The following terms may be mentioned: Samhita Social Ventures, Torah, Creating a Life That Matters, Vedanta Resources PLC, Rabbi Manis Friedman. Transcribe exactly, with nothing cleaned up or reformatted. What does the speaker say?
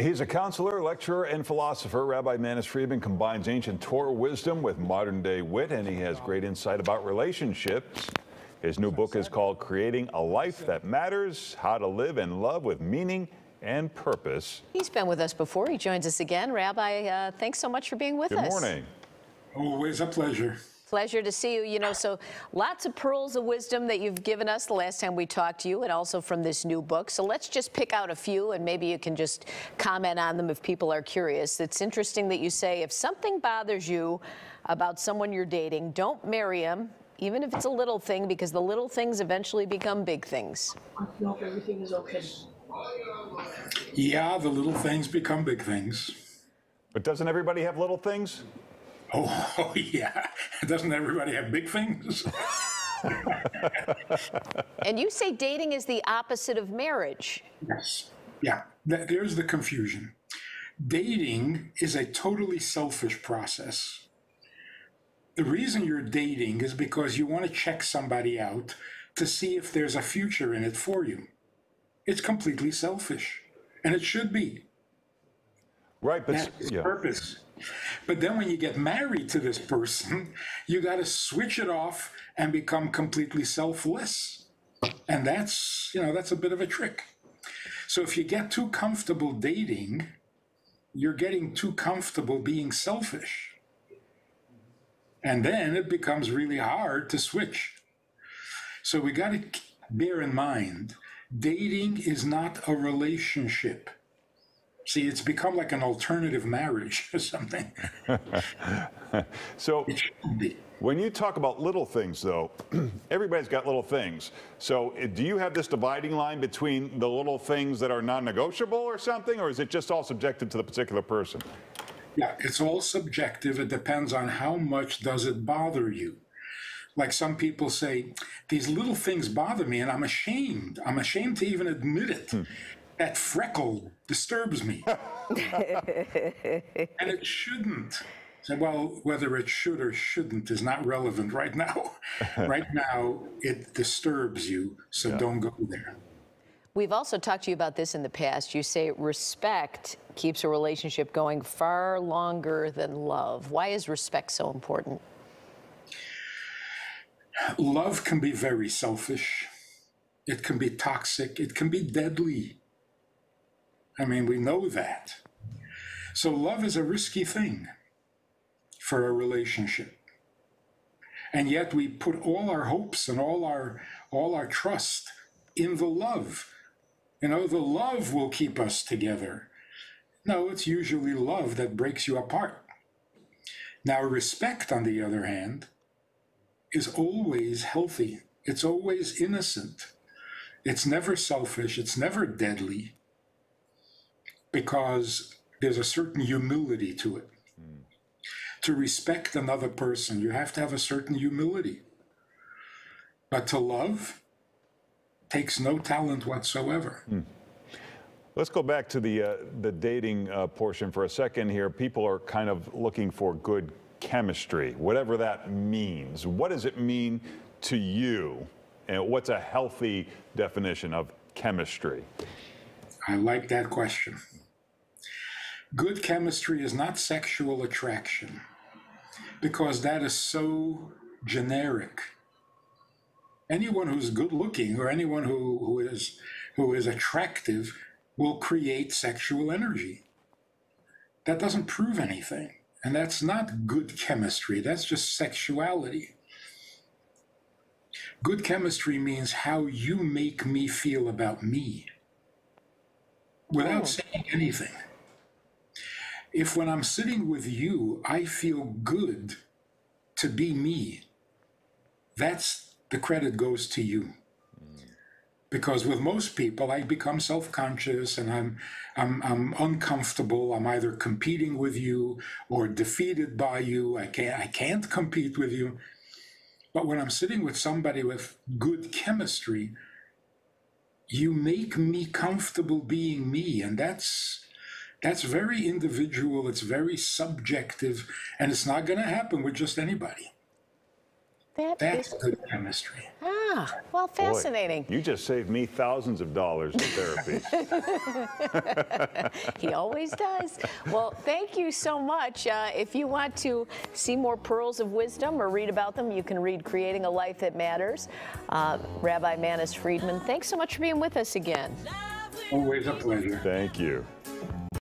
He's a counselor, lecturer, and philosopher. Rabbi Manis Friedman combines ancient Torah wisdom with modern-day wit, and he has great insight about relationships. His new book is called Creating a Life That Matters, How to Live and Love with Meaning and Purpose. He's been with us before. He joins us again. Rabbi, uh, thanks so much for being with us. Good morning. Always a pleasure. Pleasure to see you. You know, so lots of pearls of wisdom that you've given us the last time we talked to you, and also from this new book. So let's just pick out a few, and maybe you can just comment on them if people are curious. It's interesting that you say, if something bothers you about someone you're dating, don't marry him, even if it's a little thing, because the little things eventually become big things. No, everything is okay. Yeah, the little things become big things. But doesn't everybody have little things? Oh, oh, yeah. Doesn't everybody have big things? And you say dating is the opposite of marriage. Yes. Yeah. There's the confusion. Dating is a totally selfish process. The reason you're dating is because you want to check somebody out to see if there's a future in it for you. It's completely selfish, and it should be. Right, but that's its yeah. purpose. But then when you get married to this person, you got to switch it off and become completely selfless. And that's, you know, that's a bit of a trick. So if you get too comfortable dating, you're getting too comfortable being selfish. And then it becomes really hard to switch. So we got to bear in mind, dating is not a relationship. See, it's become like an alternative marriage or something. So when you talk about little things, though, everybody's got little things. So do you have this dividing line between the little things that are non-negotiable or something, or is it just all subjective to the particular person? Yeah, it's all subjective. It depends on how much does it bother you. Like some people say, these little things bother me, and I'm ashamed. I'm ashamed to even admit it. Hmm. That freckle disturbs me. And it shouldn't. So, well, whether it should or shouldn't is not relevant right now. Right now, it disturbs you, so yeah. don't go there. We've also talked to you about this in the past. You say respect keeps a relationship going far longer than love. Why is respect so important? Love can be very selfish. It can be toxic. It can be deadly. I mean, we know that. So love is a risky thing for a relationship. And yet we put all our hopes and all our, all our trust in the love. You know, the love will keep us together. No, it's usually love that breaks you apart. Now, respect, on the other hand, is always healthy. It's always innocent. It's never selfish. It's never deadly. Because there's a certain humility to it. Mm. To respect another person, you have to have a certain humility. But to love takes no talent whatsoever. Mm. Let's go back to the, uh, the dating uh, portion for a second here. People are kind of looking for good chemistry, whatever that means. What does it mean to you? And what's a healthy definition of chemistry? I like that question. Good chemistry is not sexual attraction, because that is so generic. Anyone who's good looking or anyone who, who is who is attractive will create sexual energy. That doesn't prove anything, and that's not good chemistry. That's just sexuality. Good chemistry means how you make me feel about me. Without oh. saying anything. If when I'm sitting with you, I feel good to be me, that's the credit goes to you. Mm. Because with most people, I become self-conscious and I'm, I'm, I'm uncomfortable. I'm either competing with you or defeated by you. I can't, I can't compete with you. But when I'm sitting with somebody with good chemistry, you make me comfortable being me, and that's that's very individual, it's very subjective, and it's not going to happen with just anybody. That That's is... good chemistry. Ah, well, fascinating. Boy, you just saved me thousands of dollars in therapy. He always does. Well, thank you so much. Uh, if you want to see more pearls of wisdom or read about them, you can read Creating a Life That Matters. Uh, Rabbi Manis Friedman, thanks so much for being with us again. Always a pleasure. Thank you.